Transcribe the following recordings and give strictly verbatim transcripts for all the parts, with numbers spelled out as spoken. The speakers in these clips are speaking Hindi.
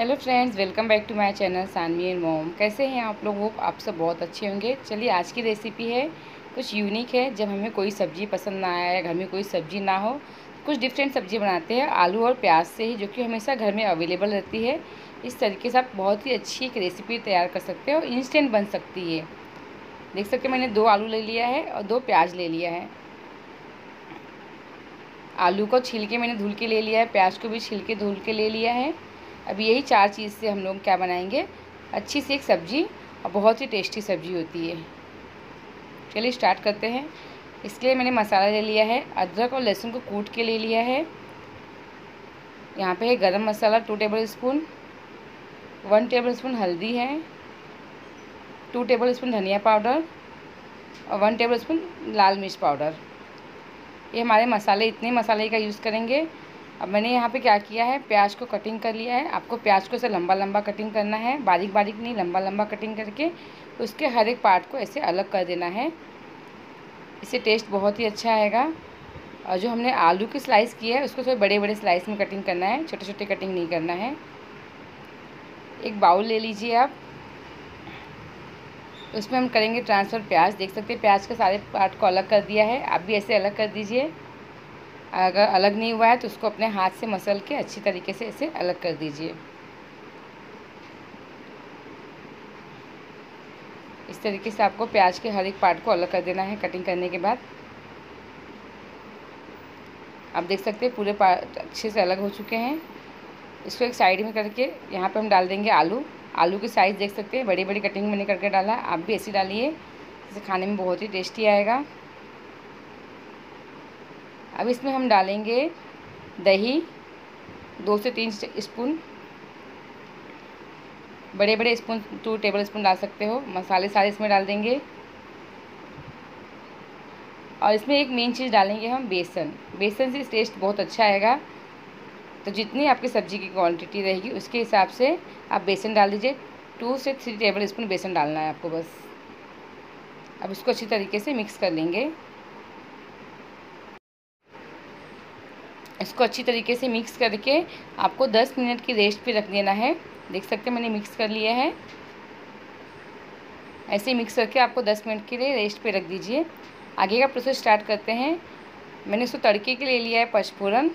Hello friends, welcome back to my channel Saanvi and mom. कैसे हैं आप लोग? होप आप सब बहुत अच्छे होंगे। चलिए, आज की रेसिपी है कुछ यूनिक है। जब हमें कोई सब्ज़ी पसंद ना आए, घर में कोई सब्ज़ी ना हो, कुछ डिफरेंट सब्ज़ी बनाते हैं आलू और प्याज से ही, जो कि हमेशा घर में अवेलेबल रहती है। इस तरीके से आप बहुत ही अच्छी एक रेसिपी तैयार कर सकते हो, इंस्टेंट बन सकती है। देख सकते मैंने दो आलू ले लिया है और दो प्याज ले लिया है। आलू को छील के मैंने धुल के ले लिया है, प्याज को भी छील के धुल के ले लिया है। अब यही चार चीज़ से हम लोग क्या बनाएंगे, अच्छी सी एक सब्ज़ी, और बहुत ही टेस्टी सब्ज़ी होती है। चलिए स्टार्ट करते हैं। इसके लिए मैंने मसाला ले लिया है, अदरक और लहसुन को कूट के ले लिया है। यहाँ पे है गरम मसाला two table spoon, one table spoon हल्दी है, टू टेबल स्पून धनिया पाउडर और वन टेबल स्पून लाल मिर्च पाउडर। ये हमारे मसाले, इतने मसाले का यूज़ करेंगे। अब मैंने यहाँ पे क्या किया है, प्याज को कटिंग कर लिया है। आपको प्याज को ऐसे लंबा लंबा कटिंग करना है, बारीक बारीक नहीं, लंबा लंबा कटिंग करके उसके हर एक पार्ट को ऐसे अलग कर देना है। इससे टेस्ट बहुत ही अच्छा आएगा। और जो हमने आलू की स्लाइस की है उसको थोड़े बड़े बड़े स्लाइस में कटिंग करना है, छोटे छोटे कटिंग नहीं करना है। एक बाउल ले लीजिए आप, उसमें हम करेंगे ट्रांसफ़र प्याज। देख सकते हैं प्याज के सारे पार्ट को अलग कर दिया है। आप भी ऐसे अलग कर दीजिए। अगर अलग नहीं हुआ है तो उसको अपने हाथ से मसल के अच्छी तरीके से इसे अलग कर दीजिए। इस तरीके से आपको प्याज के हर एक पार्ट को अलग कर देना है कटिंग करने के बाद। आप देख सकते हैं पूरे पार्ट अच्छे से अलग हो चुके हैं। इसको एक साइड में करके यहाँ पे हम डाल देंगे आलू। आलू की साइज़ देख सकते हैं, बड़ी बड़ी कटिंग मैंने करके डाला। आप भी ऐसे डालिए, इसे खाने में बहुत ही टेस्टी आएगा। अब इसमें हम डालेंगे दही, दो से तीन स्पून, बड़े बड़े स्पून, टू टेबल स्पून डाल सकते हो। मसाले सारे इसमें डाल देंगे। और इसमें एक मेन चीज़ डालेंगे हम, बेसन। बेसन से टेस्ट बहुत अच्छा आएगा। तो जितनी आपकी सब्ज़ी की क्वांटिटी रहेगी उसके हिसाब से आप बेसन डाल दीजिए। टू से थ्री टेबल स्पून बेसन डालना है आपको बस। अब इसको अच्छी तरीके से मिक्स कर लेंगे। इसको अच्छी तरीके से मिक्स करके आपको दस मिनट की रेस्ट पे रख देना है। देख सकते हैं मैंने मिक्स कर लिया है। ऐसे मिक्स करके आपको दस मिनट के लिए रेस्ट पे रख दीजिए। आगे का प्रोसेस स्टार्ट करते हैं। मैंने इसको तड़के के लिए लिया है पचफोरन,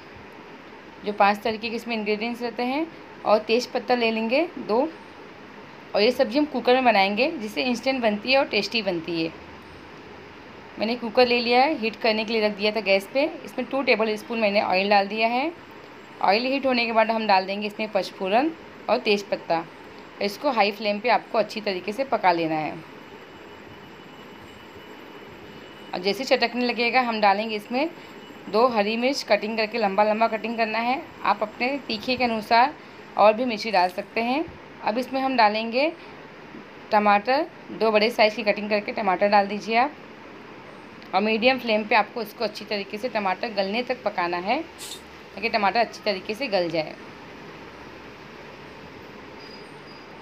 जो पांच तरीके के इसमें इंग्रेडिएंट्स रहते हैं, और तेज़पत्ता ले लेंगे दो। और ये सब्ज़ी हम कुकर में बनाएंगे, जिससे इंस्टेंट बनती है और टेस्टी बनती है। मैंने कुकर ले लिया है, हीट करने के लिए रख दिया था गैस पे। इसमें टू टेबल स्पून मैंने ऑयल डाल दिया है। ऑयल हीट होने के बाद हम डाल देंगे इसमें पचफोरन और तेज़पत्ता। इसको हाई फ्लेम पे आपको अच्छी तरीके से पका लेना है। और जैसे चटकने लगेगा हम डालेंगे इसमें दो हरी मिर्च, कटिंग करके लंबा लंबा कटिंग करना है। आप अपने तीखे के अनुसार और भी मिर्ची डाल सकते हैं। अब इसमें हम डालेंगे टमाटर, दो बड़े साइज़ की कटिंग करके टमाटर डाल दीजिए आप। और मीडियम फ्लेम पे आपको इसको अच्छी तरीके से टमाटर गलने तक पकाना है, ताकि टमाटर अच्छी तरीके से गल जाए।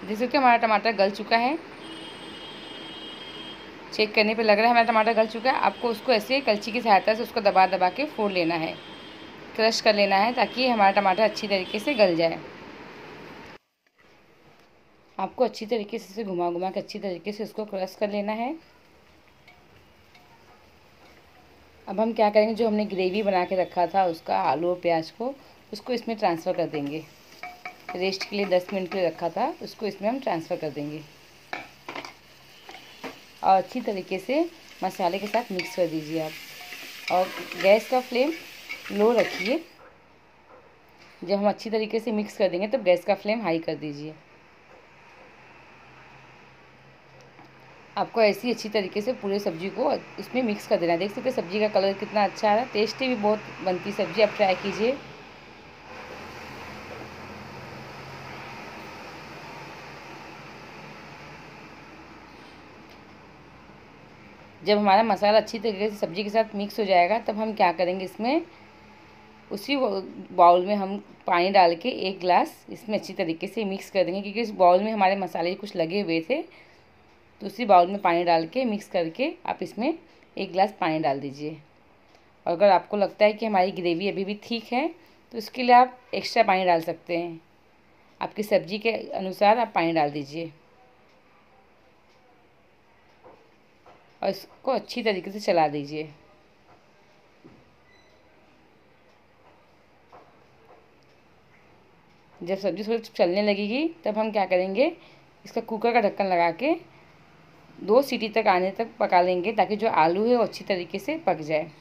देख सकते हमारा टमाटर गल चुका है। चेक करने पे लग रहा है हमारा टमाटर गल चुका है। आपको उसको ऐसे कलछी की सहायता से उसको दबा दबा के फोड़ लेना है, क्रश कर लेना है, ताकि हमारा टमाटर अच्छी तरीके से गल जाए। आपको अच्छी तरीके से इसे घुमा घुमा के अच्छी तरीके से उसको क्रश कर लेना है। अब हम क्या करेंगे, जो हमने ग्रेवी बना के रखा था उसका, आलू और प्याज को, उसको इसमें ट्रांसफ़र कर देंगे। रेस्ट के लिए दस मिनट के लिए रखा था, उसको इसमें हम ट्रांसफ़र कर देंगे। और अच्छी तरीके से मसाले के साथ मिक्स कर दीजिए आप। और गैस का फ्लेम लो रखिए। जब हम अच्छी तरीके से मिक्स कर देंगे तब गैस का फ्लेम हाई कर दीजिए। आपको ऐसी अच्छी तरीके से पूरे सब्ज़ी को इसमें मिक्स कर देना है। देख सकते हैं सब्ज़ी का कलर कितना अच्छा आ रहा है, टेस्टी भी बहुत बनती सब्ज़ी। आप ट्राई कीजिए। जब हमारा मसाला अच्छी तरीके से सब्ज़ी के साथ मिक्स हो जाएगा तब हम क्या करेंगे, इसमें उसी बाउल में हम पानी डाल के एक गिलास इसमें अच्छी तरीके से मिक्स कर देंगे, क्योंकि इस बाउल में हमारे मसाले कुछ लगे हुए थे। तो उसी बाउल में पानी डाल के मिक्स करके आप इसमें एक गिलास पानी डाल दीजिए। और अगर आपको लगता है कि हमारी ग्रेवी अभी भी ठीक है तो उसके लिए आप एक्स्ट्रा पानी डाल सकते हैं। आपकी सब्जी के अनुसार आप पानी डाल दीजिए और इसको अच्छी तरीके से चला दीजिए। जब सब्जी थोड़ी चलने लगेगी तब हम क्या करेंगे, इसका कुकर का ढक्कन लगा के दो सीटी तक आने तक पका लेंगे ताकि जो आलू है वो अच्छी तरीके से पक जाए।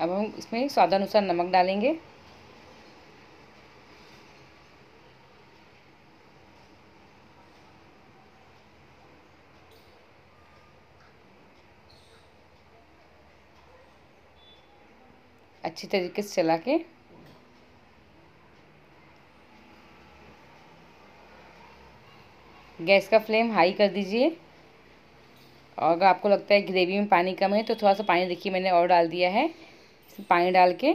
अब हम इसमें स्वादानुसार नमक डालेंगे। अच्छी तरीके से चला के गैस का फ्लेम हाई कर दीजिए। और अगर आपको लगता है ग्रेवी में पानी कम है तो थोड़ा सा पानी देखिए मैंने और डाल दिया है, पानी डाल के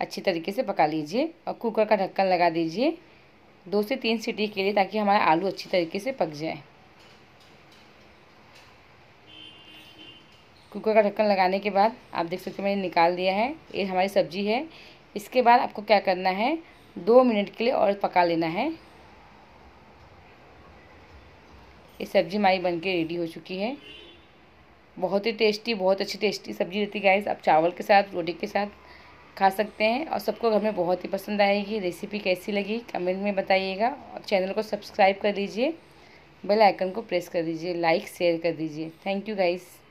अच्छी तरीके से पका लीजिए और कुकर का ढक्कन लगा दीजिए दो से तीन सीटी के लिए ताकि हमारा आलू अच्छी तरीके से पक जाए। कुकर का ढक्कन लगाने के बाद आप देख सकते हैं मैंने निकाल दिया है, ये हमारी सब्जी है। इसके बाद आपको क्या करना है, दो मिनट के लिए और पका लेना है। ये सब्जी हमारी बनके रेडी हो चुकी है। बहुत ही टेस्टी, बहुत अच्छी टेस्टी सब्जी रहती है गाइस। आप चावल के साथ, रोटी के साथ खा सकते हैं और सबको घर में बहुत ही पसंद आएगी। रेसिपी कैसी लगी कमेंट में बताइएगा और चैनल को सब्सक्राइब कर दीजिए, बेल आइकन को प्रेस कर दीजिए, लाइक शेयर कर दीजिए। Thank you guys.